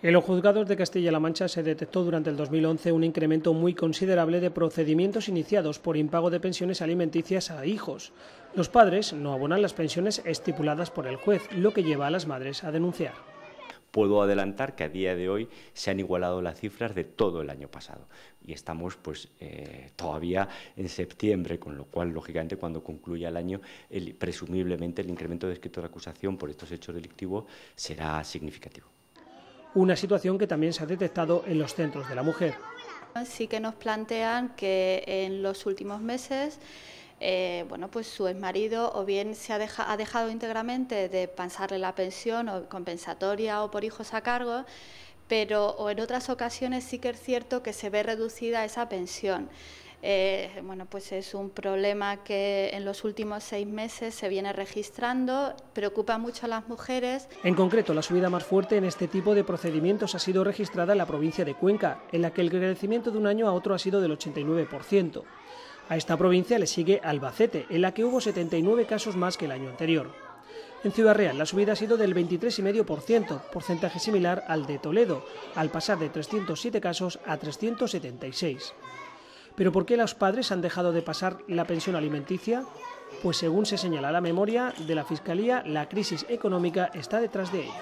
En los juzgados de Castilla-La Mancha se detectó durante el 2011 un incremento muy considerable de procedimientos iniciados por impago de pensiones alimenticias a hijos. Los padres no abonan las pensiones estipuladas por el juez, lo que lleva a las madres a denunciar. Puedo adelantar que a día de hoy se han igualado las cifras de todo el año pasado y estamos todavía en septiembre, con lo cual, lógicamente, cuando concluya el año, presumiblemente el incremento de escrito de acusación por estos hechos delictivos será significativo. Una situación que también se ha detectado en los centros de la mujer. Sí que nos plantean que en los últimos meses su exmarido o bien ha dejado íntegramente de pasarle la pensión o compensatoria o por hijos a cargo, pero en otras ocasiones sí que es cierto que se ve reducida esa pensión. Es un problema que en los últimos 6 meses se viene registrando, preocupa mucho a las mujeres. En concreto, la subida más fuerte en este tipo de procedimientos ha sido registrada en la provincia de Cuenca, en la que el crecimiento de un año a otro ha sido del 89%. A esta provincia le sigue Albacete, en la que hubo 79 casos más que el año anterior. En Ciudad Real la subida ha sido del 23,5%, porcentaje similar al de Toledo, al pasar de 307 casos a 376. ¿Pero por qué los padres han dejado de pasar la pensión alimenticia? Pues según se señala la memoria de la Fiscalía, la crisis económica está detrás de ello.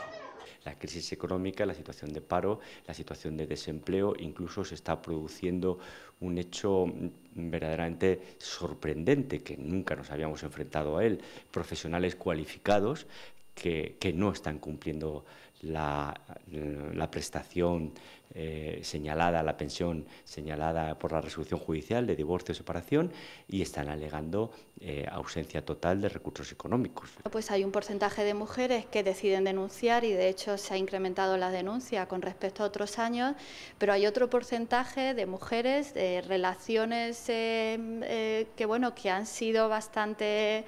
La crisis económica, la situación de paro, la situación de desempleo, incluso se está produciendo un hecho verdaderamente sorprendente que nunca nos habíamos enfrentado a él, profesionales cualificados que no están cumpliendo la prestación señalada, la pensión señalada por la resolución judicial de divorcio o separación, y están alegando ausencia total de recursos económicos. Pues hay un porcentaje de mujeres que deciden denunciar y de hecho se ha incrementado la denuncia con respecto a otros años, pero hay otro porcentaje de mujeres, de relaciones que han sido bastante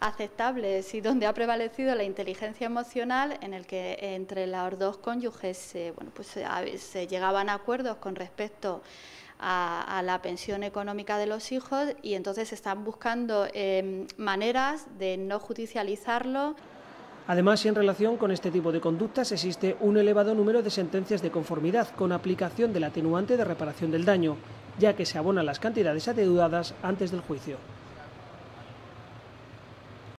aceptables y donde ha prevalecido la inteligencia emocional, en el que entre los dos cónyuges se llegaban a acuerdos con respecto a la pensión económica de los hijos, y entonces están buscando maneras de no judicializarlo. Además, en relación con este tipo de conductas existe un elevado número de sentencias de conformidad con aplicación del atenuante de reparación del daño, ya que se abonan las cantidades adeudadas antes del juicio.